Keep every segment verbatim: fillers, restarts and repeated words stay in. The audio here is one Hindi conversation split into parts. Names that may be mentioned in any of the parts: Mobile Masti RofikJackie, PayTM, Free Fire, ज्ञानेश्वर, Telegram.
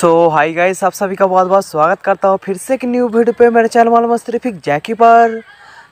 सो हाय गाइस, आप सभी का बहुत बहुत स्वागत करता हूँ फिर से एक न्यू वीडियो पे मेरे चैनल मोबाइल मस्ती रोफिक जैकी पर।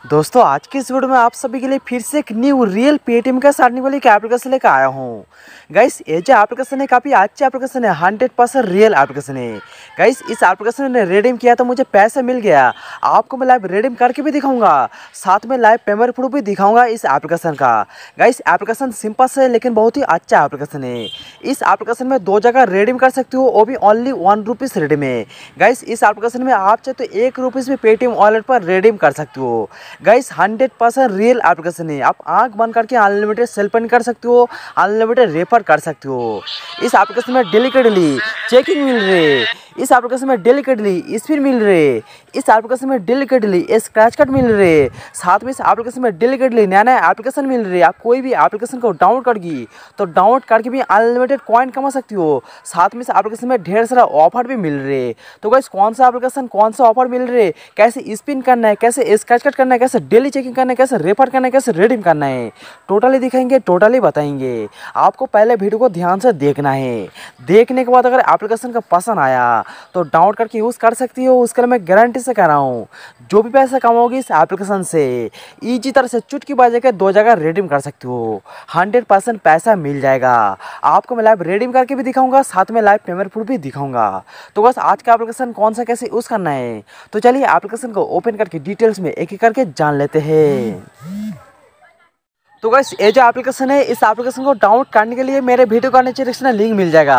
दोस्तों आज की इस वीडियो में आप सभी के लिए फिर से एक न्यू रियल पेटीएम के साथ आने वाली एक एप्लीकेशन लेकर आया हूँ। गाइस ये जो एप्लीकेशन है काफ़ी अच्छी एप्लीकेशन है, हंड्रेड परसेंट रियल एप्लीकेशन है। गाइस इस एप्लीकेशन ने रिडीम किया तो मुझे पैसे मिल गया, आपको मैं लाइव रिडीम करके भी दिखाऊंगा, साथ में लाइव पेमेंट प्रूफ भी दिखाऊंगा इस एप्लीकेशन का। गाइस एप्लीकेशन सिंपल से लेकिन बहुत ही अच्छा एप्लीकेशन है। इस एप्लीकेशन में दो जगह रिडीम कर सकते हो, वो भी ओनली वन रुपीज़ रिडीम है। गाइस इस एप्लीकेशन में आप चाहे तो एक रुपीज़ भी पेटीएम वॉलेट पर रिडीम कर सकते हो। Guys hundred percent real application है, आप आंख बंद करके अनलिमिटेड सेल पेन कर सकते हो, अनलिमिटेड रेफर कर सकते हो। इस एप्लीकेशन में डेली के डेली चेकिंग मिल रही है, इस एप्लीकेशन में डेली के डेली स्पिन मिल रहे, इस एप्लीकेशन में डेली के डेली स्क्रैच कार्ड मिल रहे, साथ में इस एप्लीकेशन में डेली के डेली नया नया एप्लीकेशन मिल रही है। आप कोई भी एप्लीकेशन को डाउनलोड करगी तो डाउनलोड करके भी अनलिमिटेड कॉइन कमा सकती हो, साथ में इस एप्लीकेशन में ढेर सारा ऑफर भी मिल रहे। तो गाइस कौन सा एप्लीकेशन कौन सा ऑफर मिल रहे, कैसे स्पिन करना है, कैसे स्क्रैच कार्ड करना है, कैसे डेली चेकिंग करना है, कैसे रेफर करना है, कैसे रिडीम करना है, टोटली दिखाएंगे, टोटली बताएंगे। आपको पहले वीडियो को ध्यान से देखना है, देखने के बाद अगर एप्लीकेशन का पसंद आया तो डाउनलोड करके यूज़ कर सकती हो। उसके लिए मैं गारंटी से कह रहा हूँ जो भी पैसा कमाओगी इस एप्लीकेशन से इजी तरह से चुटकी बजा के दो जगह रिडीम कर सकती हो, हंड्रेड परसेंट पैसा मिल जाएगा। आपको मैं लाइव रिडीम करके भी दिखाऊंगा, साथ में लाइव पेमेंट प्रूफ भी दिखाऊंगा। तो बस आज का एप्लीकेशन कौन सा कैसे यूज़ करना है, तो चलिए एप्लीकेशन को ओपन करके डिटेल्स में एक एक करके जान लेते हैं। तो गाइस ये जो एप्लीकेशन है, इस एप्लीकेशन को डाउनलोड करने के लिए मेरे वीडियो का नीचे डिस्क्रिप्शन में लिंक मिल जाएगा,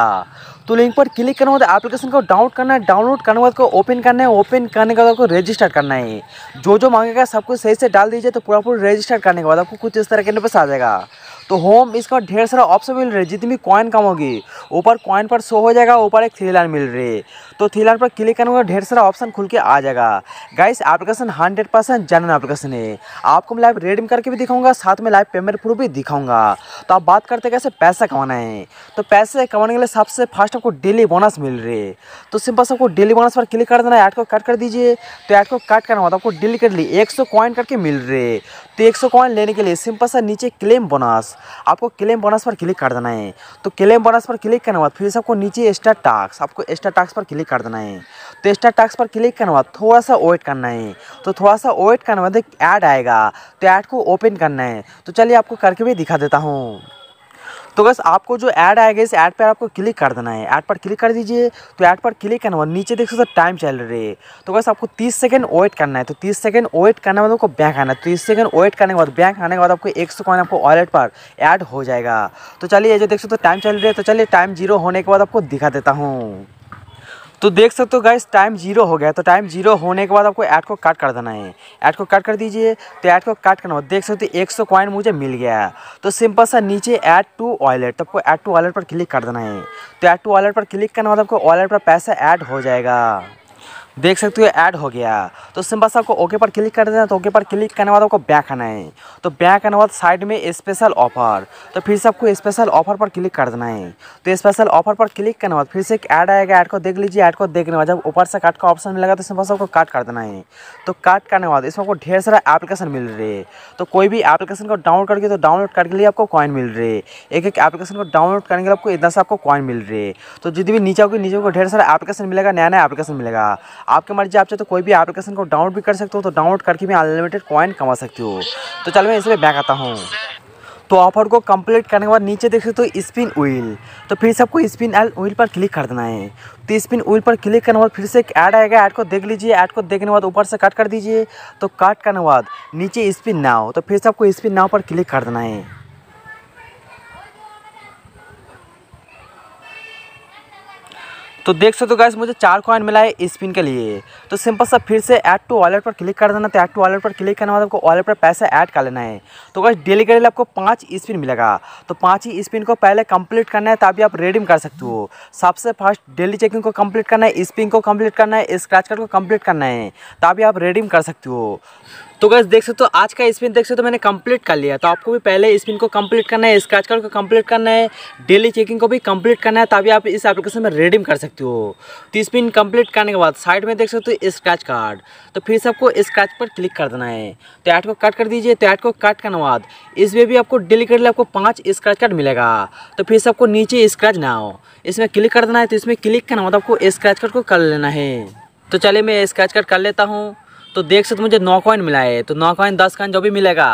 तो लिंक पर क्लिक करने के बाद एप्लीकेशन को डाउनलोड करना है, डाउनलोड करने के बाद को ओपन करना है, ओपन करने के बाद आपको रजिस्टर करना है। जो जो मांगेगा सब कुछ सही से डाल दीजिए, तो पूरा पूरा रजिस्टर करने के बाद आपको कुछ इस तरह के इंटरफेस आ जाएगा। तो होम इसका ढेर सारा ऑप्शन मिल रहा है, जितनी भी कॉइन कम होगी ऊपर कॉइन पर शो हो जाएगा, ऊपर एक थ्री लाइन मिल रही है, तो थ्री लाइन पर क्लिक करने के बाद ढेर सारा ऑप्शन खुल के आ जाएगा। Guys application hundred percent genuine application है, आपको मैं लाइव रिडीम करके भी दिखाऊंगा, साथ में लाइव पेमेंट प्रूफ भी दिखाऊंगा। तो आप बात करते कैसे पैसा कमाना है, तो पैसे कमाने के लिए सबसे फर्स्ट आपको डेली बोनस मिल रही है। तो सिंपल सबको डेली बोनस पर क्लिक कर देना है, ऐड को कट कर दीजिए। तो ऐड को कट करना होता है, आपको डेली कर ली एक सौ कॉइन करके मिल रहे है। तो एक सौ कॉइन लेने के लिए सिंपल सा नीचे क्लेम बोनस, आपको क्लेम बोनस पर क्लिक कर देना है। तो क्लेम बोनस पर क्लिक करने के बाद फिर सबको नीचे एक्स्ट्रा टास्क, आपको एक्स्ट्रा टास्क पर क्लिक कर देना है। तो एक्स्ट्रा टास्क पर क्लिक करने के बाद थोड़ा सा वेट करना है, तो थोड़ा सा वेट करने के बाद एक ऐड आएगा, तो ऐड को ओपन करना है। तो चलिए आपको करके भी दिखा देता हूँ। तो बस आपको जो ऐड आएगा इस ऐड पर आपको क्लिक कर देना है, ऐड पर क्लिक कर दीजिए। तो ऐड पर क्लिक करना है, नीचे देख सकते हो टाइम चल रही है। तो बस आपको तीस सेकंड वेट करना है, तो तीस सेकंड वेट करने के बाद आपको बैंक आना है। तीस सेकंड वेट करने के बाद बैंक आने के बाद आपको एक सौ कॉइन आपको वॉलेट पर ऐड हो जाएगा। तो चलिए जो देख सकते हो टाइम चल रही है, तो चलिए टाइम जीरो होने के बाद आपको दिखा देता हूँ। तो देख सकते हो गाइस टाइम जीरो हो गया, तो टाइम जीरो होने के बाद आपको ऐड को कट कर देना है, ऐड को कट कर दीजिए। तो ऐड को कट करना देख सकते हो एक सौ कॉइन मुझे मिल गया। तो सिंपल सा नीचे ऐड टू वॉलेट, तो आपको ऐड टू वॉलेट पर क्लिक कर देना है। तो ऐड टू वॉलेट पर क्लिक करने के बाद आपको वॉलेट पर पैसा ऐड हो जाएगा, देख सकते हो ऐड हो गया। तो सिंपल सा आपको ओके पर क्लिक कर देना है। तो ओके पर क्लिक करने के बाद आपको बैक आना है, तो बैक आने के बाद साइड में स्पेशल ऑफर, तो फिर से आपको स्पेशल ऑफर पर क्लिक कर देना है। तो स्पेशल ऑफर पर क्लिक करने के बाद फिर से एक ऐड आएगा, ऐड को देख लीजिए। ऐड को देखने के बाद जब ऊपर से कट का ऑप्शन मिलेगा तो सिंपल सा आपको कट कर देना है। तो कट करने के बाद इसमें आपको ढेर सारा एप्लीकेशन मिल रही है, तो कोई भी एप्लीकेशन को डाउनलोड करके तो डाउनलोड करके लिए आपको कॉइन मिल रही है। एक एक एप्लीकेशन को डाउनलोड करने के लिए आपको इतना सा आपको कॉइन मिल रही है। तो जितनी भी नीचे होगी नीचे को ढेर सारा एप्लीकेशन मिलेगा, नया नया एप्लीकेशन मिलेगा। आपके मर्जी आप चाहे तो कोई भी एप्लीकेशन को डाउनलोड भी कर सकते हो, तो डाउनलोड करके भी अनलिमिटेड कॉइन कमा सकते हो। तो चल मैं इसमें बैक आता हूँ। तो ऑफर को कंप्लीट करने के बाद नीचे देख सकते हो स्पिन व्हील, तो फिर से आपको स्पिन एंड व्हील पर क्लिक कर देना है। तो स्पिन व्हील पर क्लिक करने के बाद फिर से एक ऐड आएगा, ऐड को देख लीजिए। ऐड को देखने के बाद ऊपर से कट कर दीजिए। तो कट करने के बाद नीचे स्पिन नाउ, तो फिर से आपको स्पिन नाउ पर क्लिक कर देना है। तो देख सकते हो गाइस मुझे चार कॉइन मिला है स्पिन के लिए। तो सिंपल सा फिर से ऐड टू वॉलेट पर क्लिक कर देना। तो ऐड टू वॉलेट पर क्लिक करने के बाद आपको वॉलेट पर पैसा ऐड कर लेना है। तो गाइस डेली के लिए आपको पाँच स्पिन मिलेगा, तो पाँच ही स्पिन को पहले कंप्लीट करना है, तभी आप रिडीम कर सकते हो। सबसे फर्स्ट डेली चेकिंग को कंप्लीट करना है, स्पिन को कंप्लीट करना है, स्क्रैच कार्ड को कंप्लीट करना है, तभी आप रिडीम कर सकते हो। तो गाइस देख सकते हो आज का स्पिन देख सकते हो मैंने कंप्लीट कर लिया। तो आपको भी पहले स्पिन को कंप्लीट करना है, स्क्रैच कार्ड को कंप्लीट करना है, डेली चेकिंग को भी कंप्लीट करना है, तभी आप इस एप्लीकेशन में रिडीम कर सकते हो। तो स्पिन कंप्लीट करने के बाद साइड में देख सकते हो स्क्रैच कार्ड, तो फिर से आपको स्क्रैच पर क्लिक कर देना है। तो ऐड को कट कर दीजिए। तो ऐड को कट करने के बाद इसमें भी आपको डेली कर ले आपको पाँच स्क्रैच कार्ड मिलेगा। तो फिर से आपको नीचे स्क्रैच ना हो इसमें क्लिक कर देना है। तो इसमें क्लिक करना मतलब आपको स्क्रैच कार्ड को कर लेना है। तो चलिए मैं स्क्रैच कार्ड कर लेता हूँ। तो देख सकते मुझे नौ कॉइन मिला है। तो नौ कॉइन दस कॉइन जो भी मिलेगा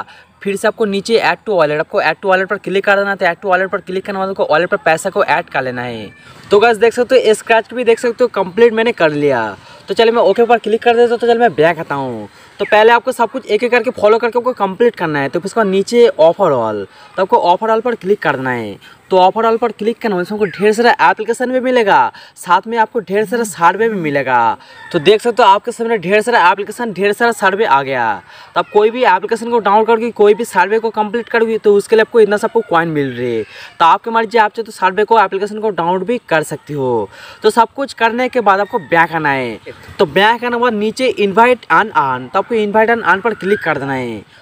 फिर से आपको नीचे ऐड टू वॉलेट, आपको ऐड टू वॉलेट पर क्लिक कर देना। तो ऐड टू वॉलेट पर क्लिक करने वाले को वॉलेट पर पैसा को ऐड कर लेना है। तो गाइस देख सकते हो स्क्रैच भी देख सकते हो कंप्लीट मैंने कर लिया। तो चलिए मैं ओके पर क्लिक कर देता हूँ। तो चलिए मैं बैक आता हूँ। तो पहले आपको सब कुछ एक एक करके फॉलो करके आपको कंप्लीट करना है। तो फिर उसका नीचे ऑफरऑल, तो आपको ऑफरऑल पर क्लिक कर देना है। तो ऑफरऑल पर क्लिक करना है, इसमें आपको ढेर सारा एप्लीकेशन भी मिलेगा, साथ में आपको ढेर सारा सर्वे भी मिलेगा। तो देख सकते हो आपके सामने ढेर सारा एप्लीकेशन ढेर सारा सर्वे आ गया। तो आप कोई भी एप्लीकेशन को डाउनलोड करके कोई भी सर्वे को कंप्लीट करोगे तो उसके लिए आपको इतना सबको कॉइन मिल रही है। तो आपकी मर्जी, आप चाहे तो सर्वे को एप्लीकेशन को डाउनलोड भी कर सकती हो। तो सब कुछ करने के बाद आपको बैक आना है। तो बैक आने के बाद नीचे इन्वाइट अन अन, तो आपको इन्वाइट अन अन पर क्लिक कर देना है।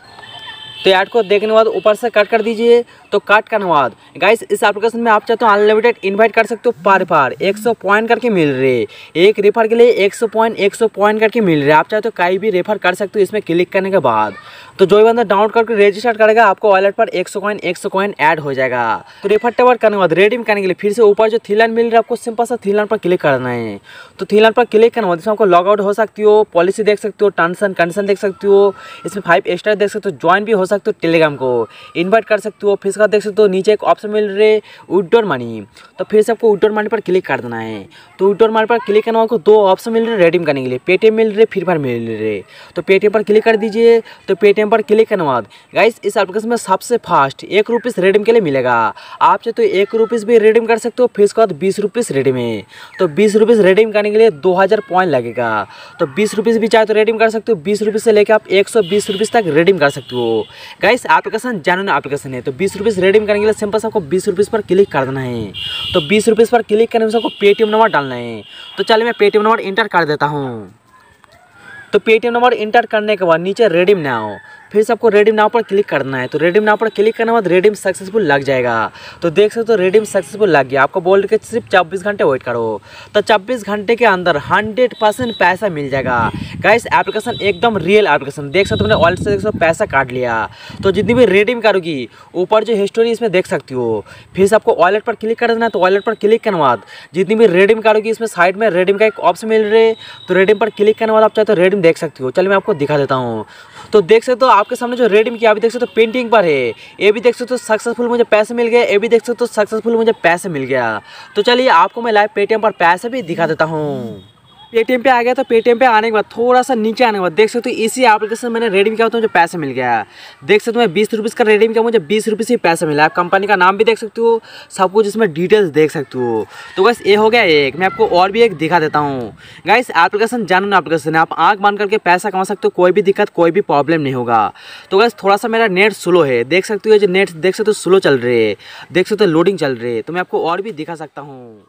तो ऐड को देखने के बाद ऊपर से कट कर दीजिए। तो कट करने के बाद गाइस इस एप्लीकेशन में आप चाहते हो अनलिमिटेड इनवाइट कर सकते हो पर रेफर सौ पॉइंट करके मिल रहे, एक रेफर के लिए सौ पॉइंट सौ पॉइंट करके मिल रहे। आप चाहते हो कहीं भी रेफर कर सकते हो इसमें क्लिक करने के बाद। तो जो भी बंदा डाउनलोड करके रजिस्टर करेगा आपको वॉलेट पर सौ कॉइन सौ कॉइन ऐड हो जाएगा। तो रेफर टेवर करने के बाद रिडीम करने के लिए फिर से ऊपर जो थ्री लाइन मिल रहा है आपको सिंपल सा थ्री लाइन पर क्लिक करना है। तो थ्री लाइन पर क्लिक करने के बाद इसमें आपको लॉग आउट हो सकती हो, पॉलिसी देख सकते हो, टर्म्स एंड कंडीशन देख सकते हो, इसमें फाइव स्टार देख सकते हो, ज्वाइन भी सकते हो, टेलीग्राम को इनवाइट कर सकते हो। फिर इसका देख सकते हो नीचे एक ऑप्शन मिल रहा है विड्रॉल मनी। तो फिर से आपको विड्रॉल मनी पर क्लिक कर देना है। तो विड्रॉल मनी पर क्लिक करने को दो ऑप्शन मिल रहे रिडीम करने के लिए, पेटीएम मिल रहे फ्री फायर मिल रहे। तो पेटीएम पर क्लिक कर दीजिए। तो पेटीएम पर क्लिक करने के बाद गाइस इस एप्लीकेशन में सबसे फास्ट एक रुपीस रिडीम के लिए मिलेगा। आप चाहे तो एक रुपीस भी रिडीम कर सकते हो। फिर इसके बाद बीस रुपीस रिडीम है। तो बीस रुपीस रिडीम करने के लिए दो हज़ार पॉइंट लगेगा। तो बीस रुपीस भी चाहे तो रिडीम कर सकते हो। बीस रुपीस से लेकर आप एक सौ बीस रुपीस तक रिडीम कर सकते हो। गाइस एप्लीकेशन जानून एप्लीकेशन है। तो बीस रुपीस रिडीम करने के लिए सिंपल आपको बीस रुपीस पर क्लिक कर देना है। तो बीस रुपीस पर क्लिक करने में आपको पेटीएम नंबर डालना है। तो चलिए मैं पेटीएम नंबर इंटर कर देता हूँ। तो पेटीएम नंबर इंटर करने के बाद नीचे रिडीम नाउ, फिर से आपको रिडीम नाउ पर क्लिक करना है। तो रिडीम नाउ पर क्लिक करने के बाद रिडीम सक्सेसफुल लग जाएगा। तो देख सकते हो रिडीम सक्सेसफुल लग गया। आपको बोल के सिर्फ चौबीस घंटे वेट करो। तो चौबीस घंटे के अंदर हंड्रेड परसेंट पैसा मिल जाएगा। गाइस एप्लीकेशन एकदम रियल एप्लीकेशन, देख सकते हो मैंने वॉलेट से देख सकते हो पैसा काट लिया। तो जितनी भी रिडीम करोगी ऊपर जो हिस्ट्री इसमें देख सकती हो। फिर से आपको वॉलेट पर क्लिक कर देना है। तो वॉलेट पर क्लिक करने के बाद जितनी भी रिडीम करोगी इसमें साइड में रिडीम का एक ऑप्शन मिल रहा है। तो रिडीम पर क्लिक करने के बाद आप चाहे तो रिडीम देख सकती हो। चलिए मैं आपको दिखा देता हूँ। तो देख सकते हो आपके सामने जो रिडीम किया अभी देख सकते हो पेंटिंग पर है। ये भी देख सकते हो सक्सेसफुल मुझे पैसे मिल गए। ये भी देख सकते हो सक्सेसफुल मुझे पैसे मिल गया। तो चलिए आपको मैं लाइव पेटीएम पर पैसे भी दिखा देता हूँ। पेटीएम पे आ गया। तो पेटीएम पे आने के बाद थोड़ा सा नीचे आने के बाद देख सकते हो इसी एप्लीकेशन मैंने रिडीम किया तो मुझे पैसे मिल गया। देख सकते हो मैं बीस रुपीज़ का रिडीम किया, मुझे बीस रुपीज़ ही पैसा मिला। आप कंपनी का नाम भी देख सकते हो, सब कुछ इसमें डिटेल्स देख सकते हो। तो गाइस ये हो गया एक, मैं आपको और भी एक दिखा देता हूँ। गाइस एप्लीकेशन जानून एप्लीकेशन है, आप आँख बंद करके पैसा कमा सकते हो, कोई भी दिक्कत कोई भी प्रॉब्लम नहीं होगा। तो गाइस थोड़ा सा मेरा नेट स्लो है, देख सकते हो जो नेट देख सकते हो स्लो चल रहे है, देख सकते हो लोडिंग चल रही है। तो मैं आपको और भी दिखा सकता हूँ।